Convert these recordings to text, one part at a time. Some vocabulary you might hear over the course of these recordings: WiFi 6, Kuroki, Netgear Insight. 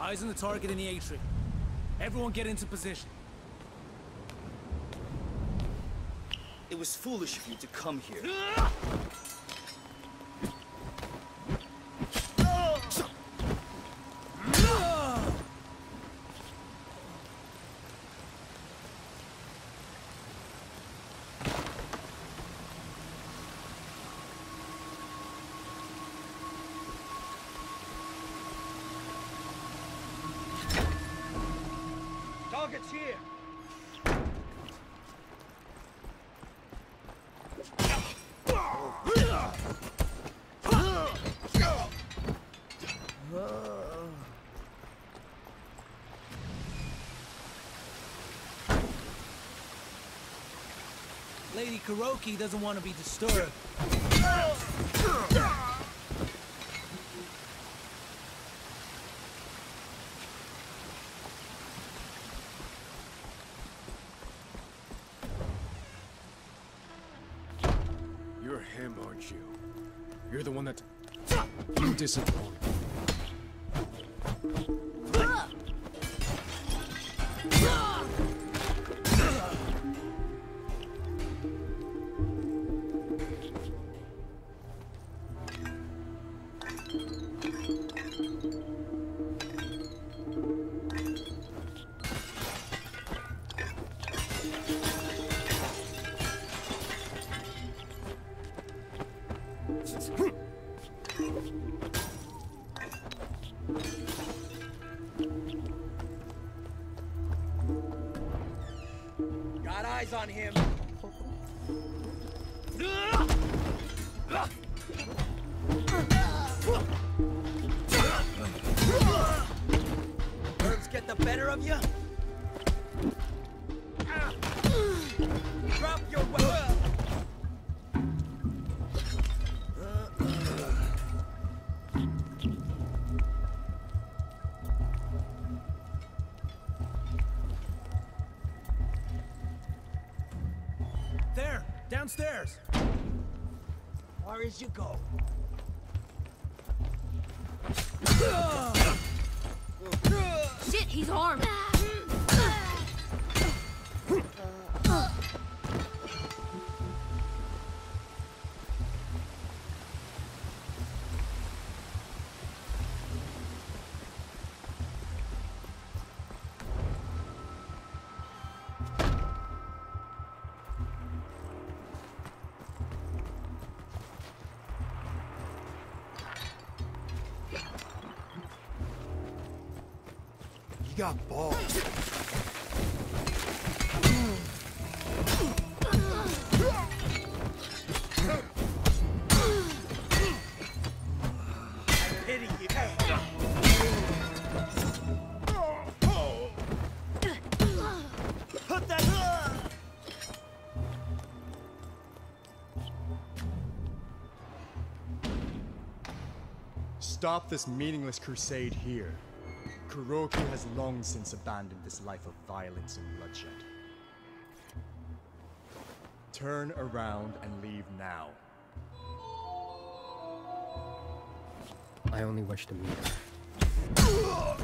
Eyes on the target in the atrium. Everyone get into position. It was foolish of you to come here. Target's here. Lady Kuroki doesn't want to be disturbed. You're him, aren't you? You're the one that... You disappointed. Got eyes on him. Nerves get the better of you? Drop your weapon. There, downstairs. Far as you go. Shit, he's armed. You got balls. I pity you. Put that up. Stop this meaningless crusade here. Kuroki has long since abandoned this life of violence and bloodshed. Turn around and leave now. I only wish to meet her.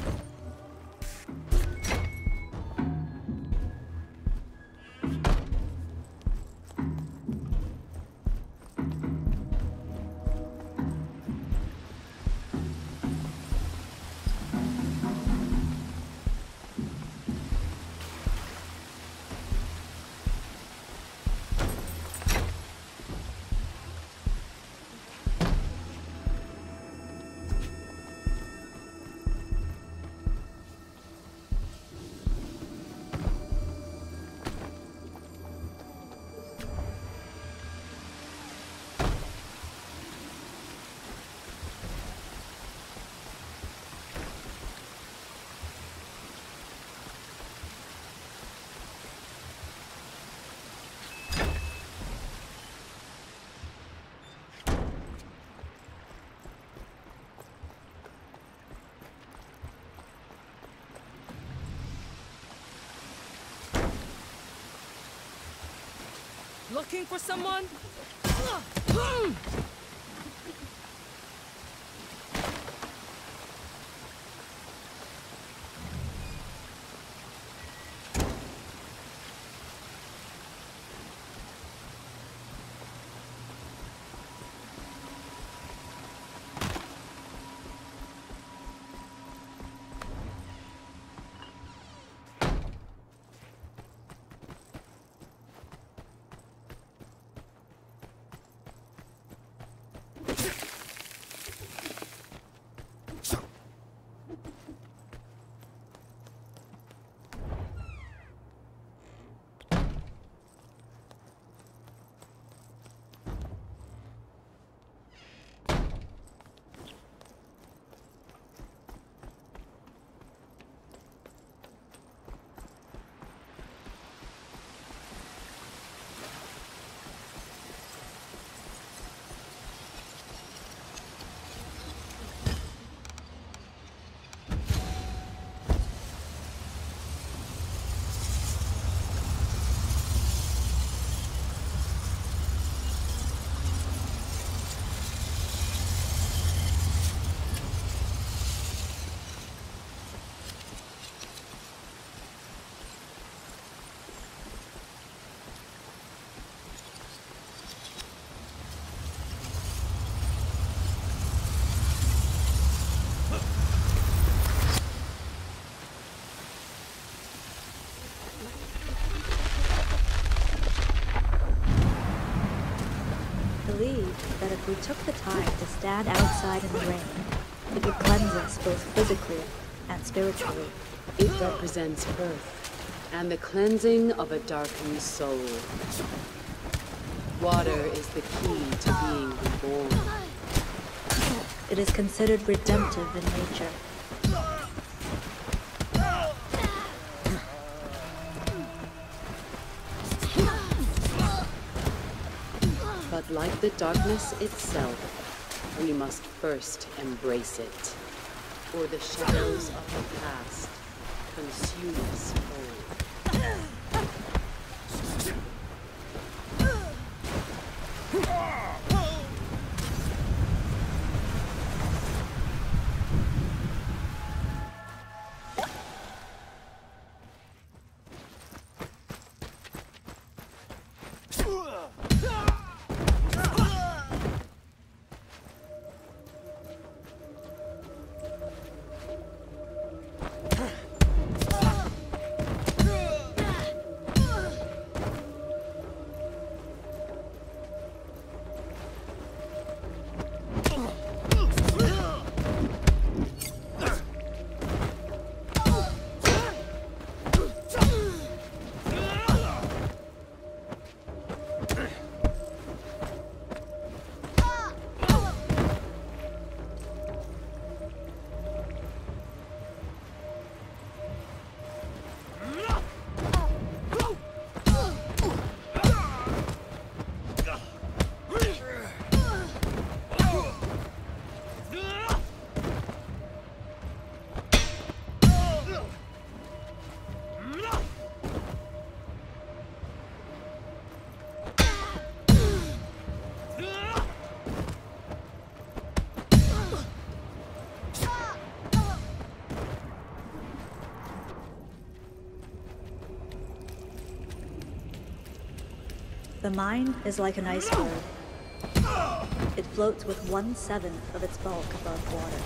Looking for someone? That if we took the time to stand outside in the rain, it would cleanse us both physically and spiritually. It represents birth and the cleansing of a darkened soul. Water is the key to being reborn. It is considered redemptive in nature. But like the darkness itself, we must first embrace it, or the shadows of the past consume us whole. The mind is like an iceberg. It floats with 1/7 of its bulk above water.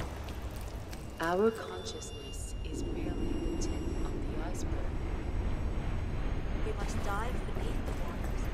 Our consciousness is merely the tip of the iceberg. We must dive beneath the waters.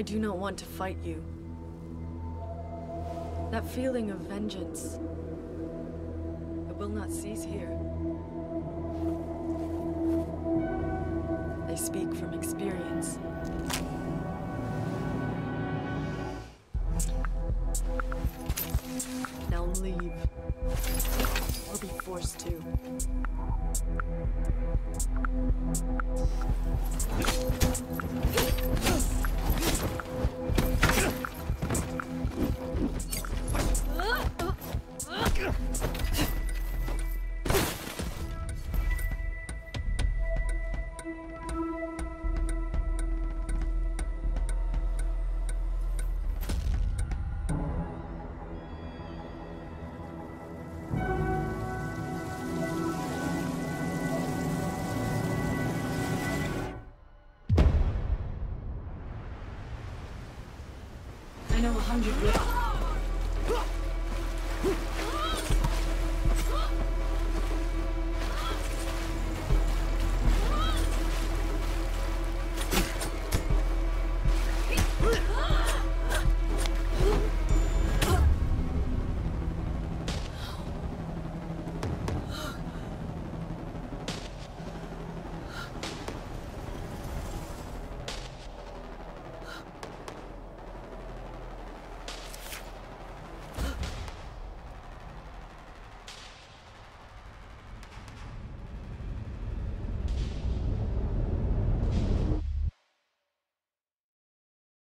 I do not want to fight you. That feeling of vengeance, it will not cease here. I speak from experience. Now leave, or be forced to.